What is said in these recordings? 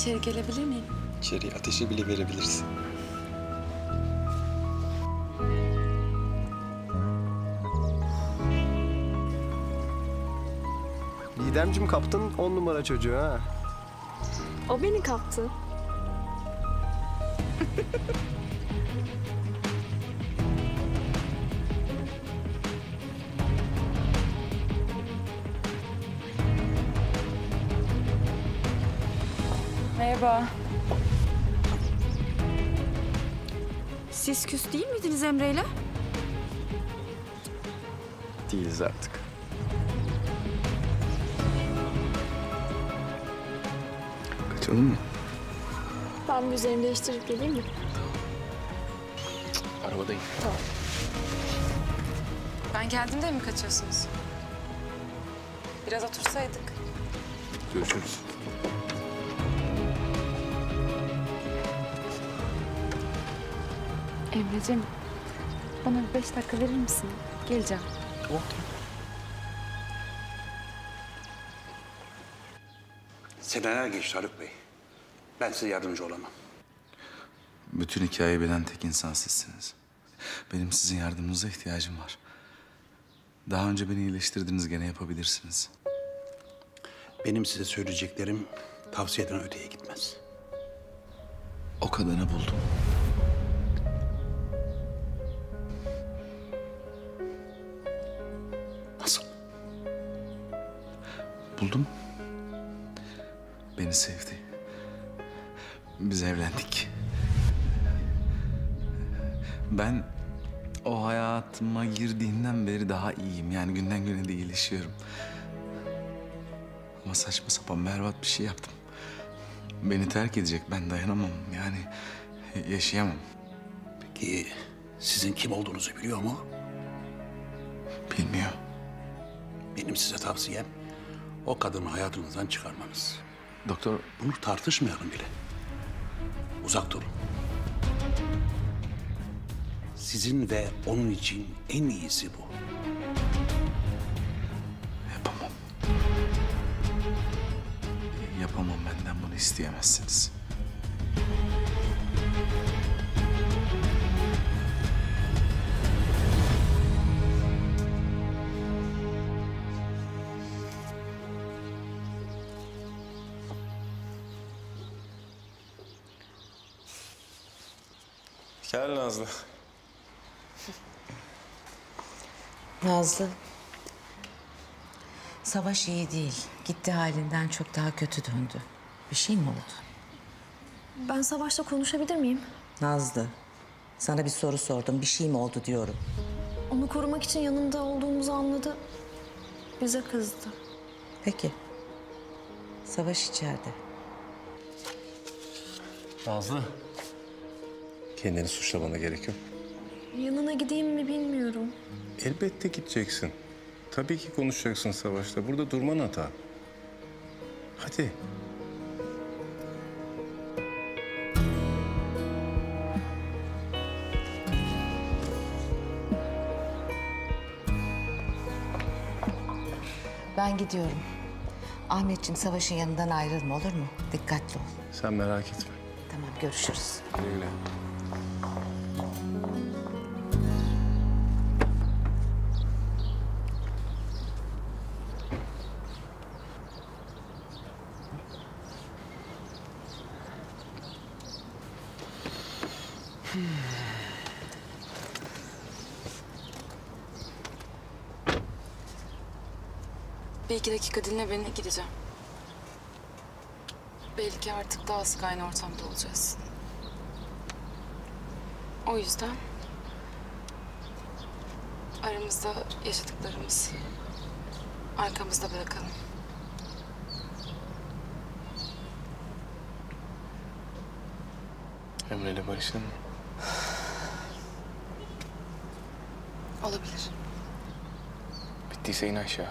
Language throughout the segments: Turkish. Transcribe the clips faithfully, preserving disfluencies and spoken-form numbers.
İçeri gelebilir miyim? İçeriye ateşi bile verebilirsin. Didemciğim, kaptın on numara çocuğu ha. O beni kaptı. Merhaba. Siz küs değil miydiniz Emre'yle? Değiliz artık. Kaçalım mı? Ben bir üzerimi değiştirip geleyim mi? Arabadayım. Tamam. Ben geldiğimde mi kaçıyorsunuz? Biraz otursaydık. Görüşürüz. Emre'cim, bana bir beş dakika verir misin? Geleceğim. Okey. Seneler geçti Haluk Bey. Ben size yardımcı olamam. Bütün hikayeyi bilen tek insan sizsiniz. Benim sizin yardımınıza ihtiyacım var. Daha önce beni iyileştirdiniz, gene yapabilirsiniz. Benim size söyleyeceklerim tavsiyeden öteye gitmez. O kadını buldum. Buldum. Beni sevdi. Biz evlendik. Ben o hayatıma girdiğinden beri daha iyiyim. Yani günden güne de iyileşiyorum. Ama saçma sapan berbat bir şey yaptım. Beni terk edecek. Ben dayanamam. Yani yaşayamam. Peki sizin kim olduğunuzu biliyor mu? Bilmiyor. Benim size tavsiyem, o kadını hayatınızdan çıkarmanız. Doktor, bunu tartışmayalım bile. Uzak durun. Sizin ve onun için en iyisi bu. Yapamam. Yapamam, benden bunu isteyemezsiniz. Gel Nazlı. Nazlı, Savaş iyi değil. Gitti, halinden çok daha kötü döndü. Bir şey mi oldu? Ben Savaş'la konuşabilir miyim? Nazlı, sana bir soru sordum. Bir şey mi oldu diyorum. Onu korumak için yanında olduğumuzu anladı. Bize kızdı. Peki. Savaş içeride. Nazlı. Kendini suçlamana gerek yok. Yanına gideyim mi bilmiyorum. Elbette gideceksin. Tabii ki konuşacaksın Savaş'la. Burada durman hata. Hadi. Ben gidiyorum. Ahmetciğim, Savaş'ın yanından ayrılma, olur mu? Dikkatli ol. Sen merak etme. Tamam, görüşürüz. Güle güle. Bir iki dakika dinle beni, gideceğim. Belki artık daha sık aynı ortamda olacağız. O yüzden aramızda yaşadıklarımızı arkamızda bırakalım. Emre'yle barışın mı? Olabilir. Bittiyse in aşağı.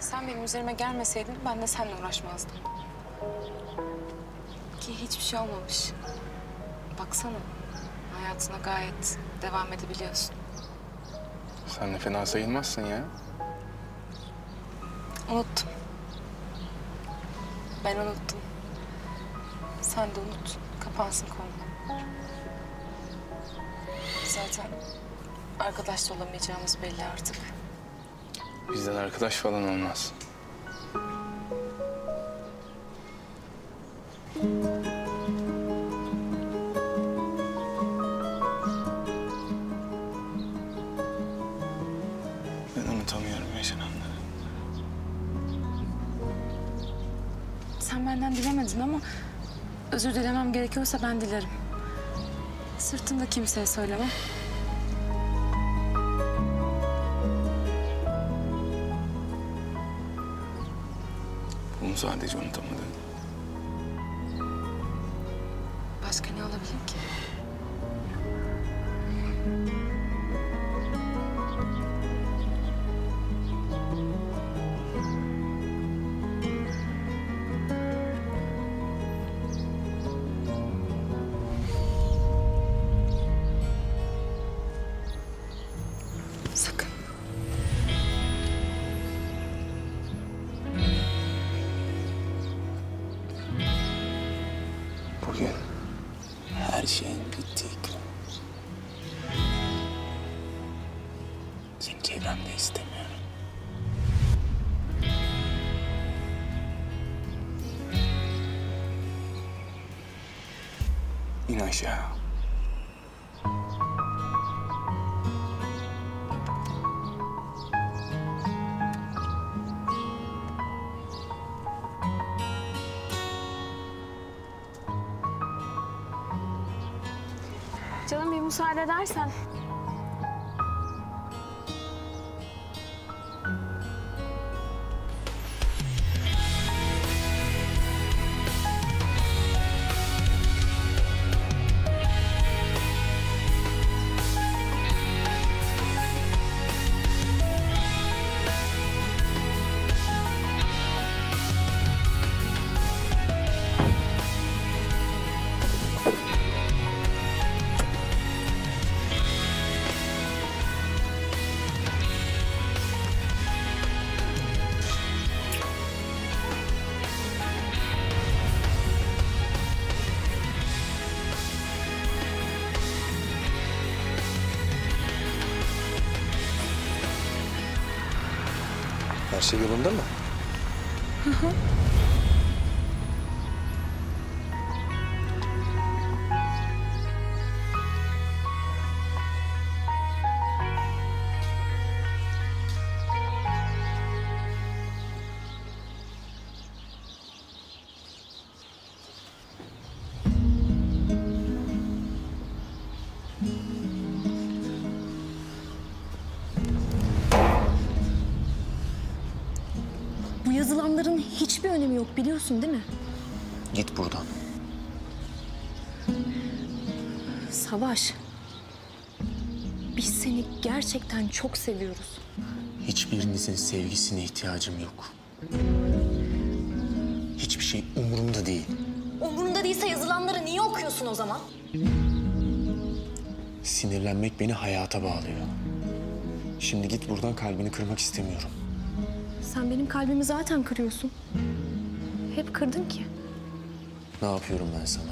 Sen benim üzerime gelmeseydin, ben de seninle uğraşmazdım. Ki hiçbir şey olmamış. Baksana, hayatına gayet devam edebiliyorsun. Sen de fena sayılmazsın ya. Unuttum. Ben unuttum. Sen de unut. Kapansın konu. Zaten arkadaş da olamayacağımız belli artık. Bizden arkadaş falan olmaz. Ben unutamıyorum yaşananları. Sen benden dilemedin ama özür dilemem gerekiyorsa ben dilerim. Sırtımda kimseye söylemem. Bunu sadece unutamadım. Başka ne olabilir ki? Sakın. Bugün her şeyin bittiği gün. Seni çevremde istemiyorum. İn aşağı. Canım bir müsaade edersen. Her şey yolunda mı? Hı hı. Yazılanların hiçbir önemi yok, biliyorsun değil mi? Git buradan. Savaş, biz seni gerçekten çok seviyoruz. Hiçbirinizin sevgisine ihtiyacım yok. Hiçbir şey umurumda değil. Umurumda değilse yazılanları niye okuyorsun o zaman? Sinirlenmek beni hayata bağlıyor. Şimdi git buradan, kalbini kırmak istemiyorum. Sen benim kalbimi zaten kırıyorsun. Hep kırdın ki. Ne yapıyorum ben sana?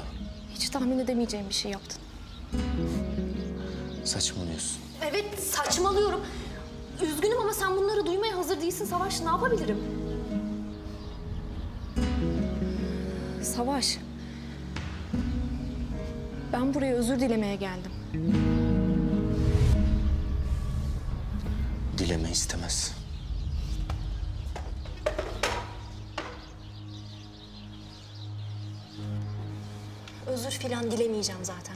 Hiç tahmin edemeyeceğim bir şey yaptın. Saçmalıyorsun. Evet, saçmalıyorum. Üzgünüm ama sen bunları duymaya hazır değilsin Savaş. Ne yapabilirim? Savaş. Ben buraya özür dilemeye geldim. Dileme istemez. Özür filan dilemeyeceğim zaten.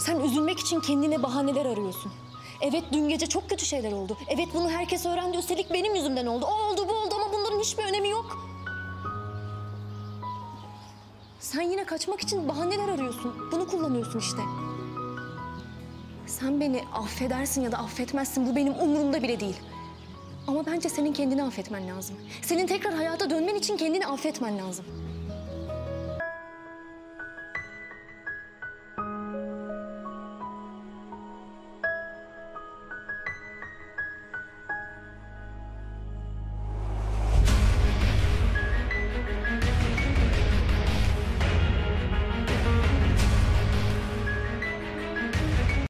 Sen üzülmek için kendine bahaneler arıyorsun. Evet, dün gece çok kötü şeyler oldu. Evet, bunu herkes öğrendi. Üstelik benim yüzümden oldu. O oldu, bu oldu ama bunların hiçbir önemi yok. Sen yine kaçmak için bahaneler arıyorsun. Bunu kullanıyorsun işte. Sen beni affedersin ya da affetmezsin. Bu benim umurumda bile değil. Ama bence senin kendini affetmen lazım. Senin tekrar hayata dönmen için kendini affetmen lazım.